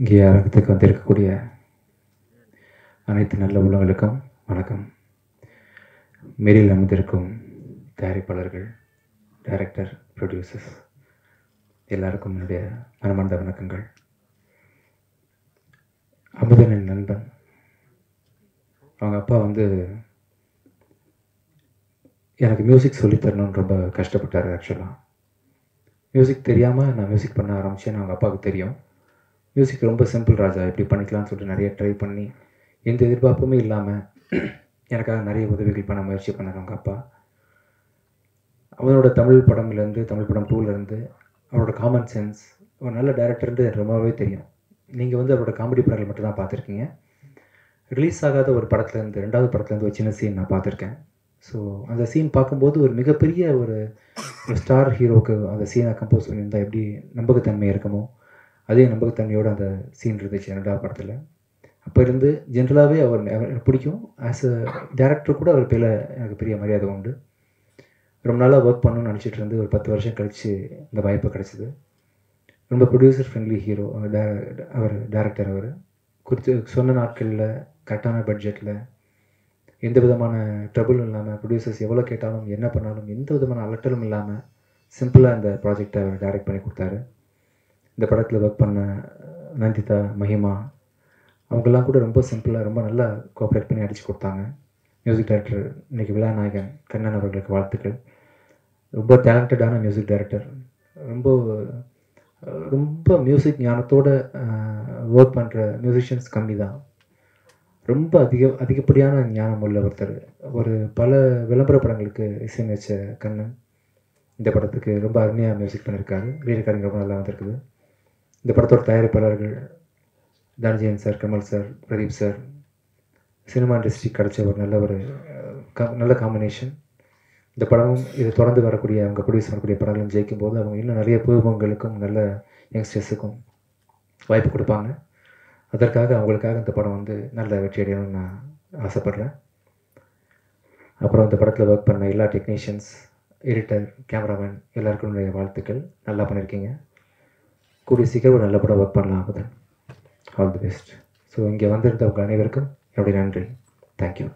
இங்கே ஆரம்பத்துக்கு வந்திருக்கக்கூடிய அனைத்து நல்ல உள்ளங்களுக்கும் வணக்கம். மேரில் அமைந்திருக்கும் தயாரிப்பாளர்கள், டைரக்டர், ப்ரொடியூசர்ஸ் எல்லாருக்கும் என்னுடைய மனமார்ந்த வணக்கங்கள். அமுதனின் நண்பன் அவங்க அப்பா வந்து எனக்கு மியூசிக் சொல்லித்தரணும்னு ரொம்ப கஷ்டப்பட்டார். ஆக்சுவலாக மியூசிக் தெரியாமல் நான் மியூசிக் பண்ண ஆரம்பித்தேன். அவங்க அப்பாவுக்கு தெரியும் மியூசிக் ரொம்ப சிம்பிள் ராஜா, எப்படி பண்ணிக்கலாம்னு சொல்லிட்டு நிறைய ட்ரை பண்ணி எந்த எதிர்பார்ப்புமே இல்லாமல் எனக்காக நிறைய உதவிகள் பண்ண முயற்சி பண்ணார் அவங்க அப்பா. அவனோட தமிழ் படம்லேருந்து, தமிழ் படம் 2லேருந்து அவரோட காமன் சென்ஸ், ஒரு நல்ல டைரக்டர்ன்றது ரொம்பவே தெரியும். நீங்கள் வந்து அவரோட காமெடி படங்கள் மட்டும்தான் பார்த்துருக்கீங்க. ரிலீஸ் ஆகாத ஒரு படத்துலேருந்து, ரெண்டாவது படத்துலேருந்து ஒரு சின்ன சீன் நான் பார்த்துருக்கேன். ஸோ அந்த சீன் பார்க்கும்போது ஒரு மிகப்பெரிய ஒரு ஸ்டார் ஹீரோவுக்கு அந்த சீனை கம்போஸ் பண்ணியிருந்தால் எப்படி நம்பகத்தன்மை இருக்குமோ அதே நம்பகத்தன்மையோடு அந்த சீன் இருந்துச்சு ரெண்டாவது படத்தில். அப்போ இருந்து ஜென்ரலாகவே அவர் எனக்கு பிடிக்கும். ஆஸ் அ டேரக்டர் கூட அவர் பேரில் எனக்கு பெரிய மரியாதை உண்டு. ரொம்ப நாளாக ஒர்க் பண்ணணும்னு நினச்சிட்டு இருந்து ஒரு 10 வருஷம் கழித்து இந்த வாய்ப்பு கிடச்சிது. ரொம்ப ப்ரொடியூசர் ஃப்ரெண்ட்லி ஹீரோ அவர் டேரக்டர். அவர் குறித்து சொன்ன நாட்களில் கரெக்டான பட்ஜெட்டில் எந்த விதமான ட்ரபுளும் இல்லாமல், ப்ரொடியூசர்ஸ் எவ்வளோ கேட்டாலும் என்ன பண்ணாலும் எந்த விதமான அலட்டலும் இல்லாமல் சிம்பிளாக இந்த ப்ராஜெக்டை அவர் டைரக்ட் பண்ணி கொடுத்தாரு. இந்த படத்தில் ஒர்க் பண்ண நந்திதா, மஹிமா அவங்கெல்லாம் கூட ரொம்ப சிம்பிளாக ரொம்ப நல்லா கோஆப்ரேட் பண்ணி அடித்து கொடுத்தாங்க. மியூசிக் டைரக்டர் இன்றைக்கி விழாநாயகன் கண்ணன் அவர்களுக்கு வாழ்த்துக்கள். ரொம்ப டேலண்டடான மியூசிக் டைரக்டர், ரொம்ப ரொம்ப மியூசிக் ஞானத்தோடு ஒர்க் பண்ணுற மியூசிஷியன்ஸ் கம்மி தான். ரொம்ப அதிகப்படியான ஞானம் உள்ள ஒருத்தர். ஒரு பல விளம்பர படங்களுக்கு இசையமைச்ச கண்ணன் இந்த படத்துக்கு ரொம்ப அருமையாக மியூசிக் பண்ணியிருக்காரு. ரீரெக்கார்டிங் ரொம்ப நல்லா வந்திருக்குது. இந்த படத்தோட தயாரிப்பாளர்கள் Dhananjayan sir, Kamal sir, Pradeep sir, cinema industry கிடைச்ச ஒரு நல்ல காம்பினேஷன். இந்த படமும் இதை தொடர்ந்து வரக்கூடிய அவங்க ப்ரொடியூஸ் வரக்கூடிய படங்களும் ஜெயிக்கும் போது அவங்க இன்னும் நிறைய பூர்வங்களுக்கும் நல்ல யங்ஸ்டர்ஸுக்கும் வாய்ப்பு கொடுப்பாங்க. அதற்காக அவங்களுக்காக இந்த படம் வந்து நல்ல வெற்றி அடையணும்னு நான் ஆசைப்பட்றேன். அப்புறம் இந்த படத்தில் ஒர்க் பண்ண எல்லா டெக்னீஷியன்ஸ், எடிட்டர், கேமராமேன் எல்லாருக்கும் என்னுடைய வாழ்த்துக்கள். நல்லா பண்ணியிருக்கீங்க. கூடிய சீக்கிரம் ஒரு நல்ல படம் ஒர்க் பண்ணலாம். அப்போதான் ஆல் தி பெஸ்ட். ஸோ இங்கே வந்திருந்த அவங்க அனைவருக்கும் என்னுடைய நன்றி. தேங்க்யூ.